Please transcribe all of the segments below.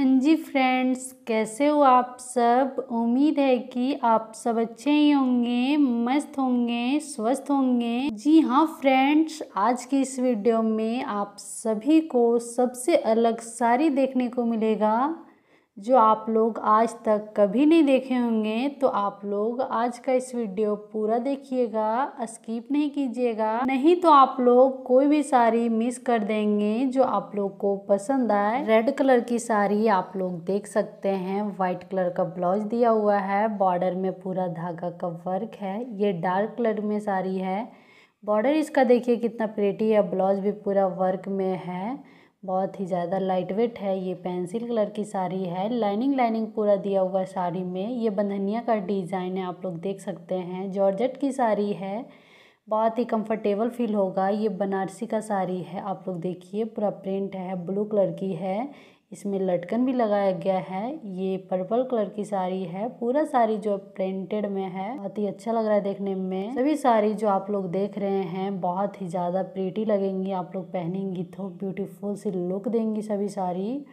हाँ जी फ्रेंड्स, कैसे हो आप सब। उम्मीद है कि आप सब अच्छे ही होंगे, मस्त होंगे, स्वस्थ होंगे। जी हाँ फ्रेंड्स, आज की इस वीडियो में आप सभी को सबसे अलग साड़ी देखने को मिलेगा जो आप लोग आज तक कभी नहीं देखे होंगे। तो आप लोग आज का इस वीडियो पूरा देखिएगा, स्किप नहीं कीजिएगा, नहीं तो आप लोग कोई भी साड़ी मिस कर देंगे जो आप लोग को पसंद आए। रेड कलर की साड़ी आप लोग देख सकते हैं, वाइट कलर का ब्लाउज दिया हुआ है, बॉर्डर में पूरा धागा का वर्क है। ये डार्क कलर में साड़ी है, बॉर्डर इसका देखिए कितना प्रिटी है, ब्लाउज भी पूरा वर्क में है, बहुत ही ज़्यादा लाइट वेट है। ये पेंसिल कलर की साड़ी है, लाइनिंग पूरा दिया हुआ साड़ी में। ये बंधनिया का डिज़ाइन है, आप लोग देख सकते हैं। जॉर्जेट की साड़ी है, बहुत ही कंफर्टेबल फील होगा। ये बनारसी का साड़ी है, आप लोग देखिए पूरा प्रिंट है, ब्लू कलर की है, इसमें लटकन भी लगाया गया है। ये पर्पल कलर की साड़ी है, पूरा साड़ी जो प्रिंटेड में है, बहुत ही अच्छा लग रहा है देखने में। सभी साड़ी जो आप लोग देख रहे हैं बहुत ही ज़्यादा प्रीटी लगेंगी, आप लोग पहनेंगी तो ब्यूटीफुल सी लुक देंगी सभी साड़ी।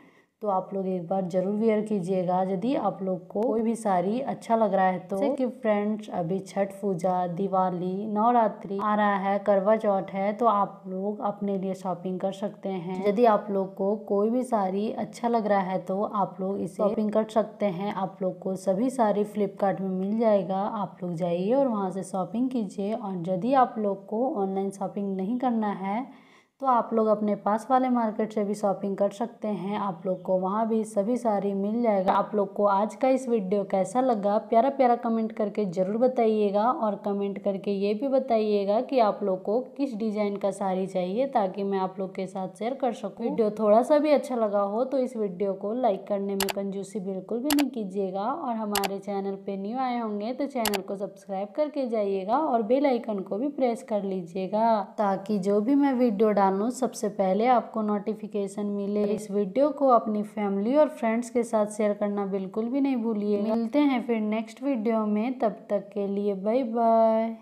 तो आप लोग एक बार जरूर वेयर कीजिएगा यदि आप लोग को कोई भी साड़ी अच्छा लग रहा है तो। कि फ्रेंड्स, अभी छठ पूजा, दिवाली, नवरात्रि आ रहा है, करवा चौथ है, तो आप लोग अपने लिए शॉपिंग कर सकते हैं। यदि आप लोग को कोई भी साड़ी अच्छा लग रहा है तो आप लोग इसे शॉपिंग कर सकते हैं। आप लोग को सभी साड़ी फ्लिपकार्ट में मिल जाएगा, आप लोग जाइए और वहाँ से शॉपिंग कीजिए। और यदि आप लोग को ऑनलाइन शॉपिंग नहीं करना है तो आप लोग अपने पास वाले मार्केट से भी शॉपिंग कर सकते हैं, आप लोग को वहाँ भी सभी साड़ी मिल जाएगा। आप लोग को आज का इस वीडियो कैसा लगा, प्यारा प्यारा कमेंट करके ज़रूर बताइएगा। और कमेंट करके ये भी बताइएगा कि आप लोग को किस डिज़ाइन का साड़ी चाहिए, ताकि मैं आप लोग के साथ शेयर कर सकूं। वीडियो थोड़ा सा भी अच्छा लगा हो तो इस वीडियो को लाइक करने में कंजूसी बिल्कुल भी नहीं कीजिएगा। और हमारे चैनल पर न्यू आए होंगे तो चैनल को सब्सक्राइब करके जाइएगा और बेल आइकन को भी प्रेस कर लीजिएगा, ताकि जो भी मैं वीडियो सबसे पहले आपको नोटिफिकेशन मिले। इस वीडियो को अपनी फैमिली और फ्रेंड्स के साथ शेयर करना बिल्कुल भी नहीं भूलिए। मिलते हैं फिर नेक्स्ट वीडियो में, तब तक के लिए बाय बाय।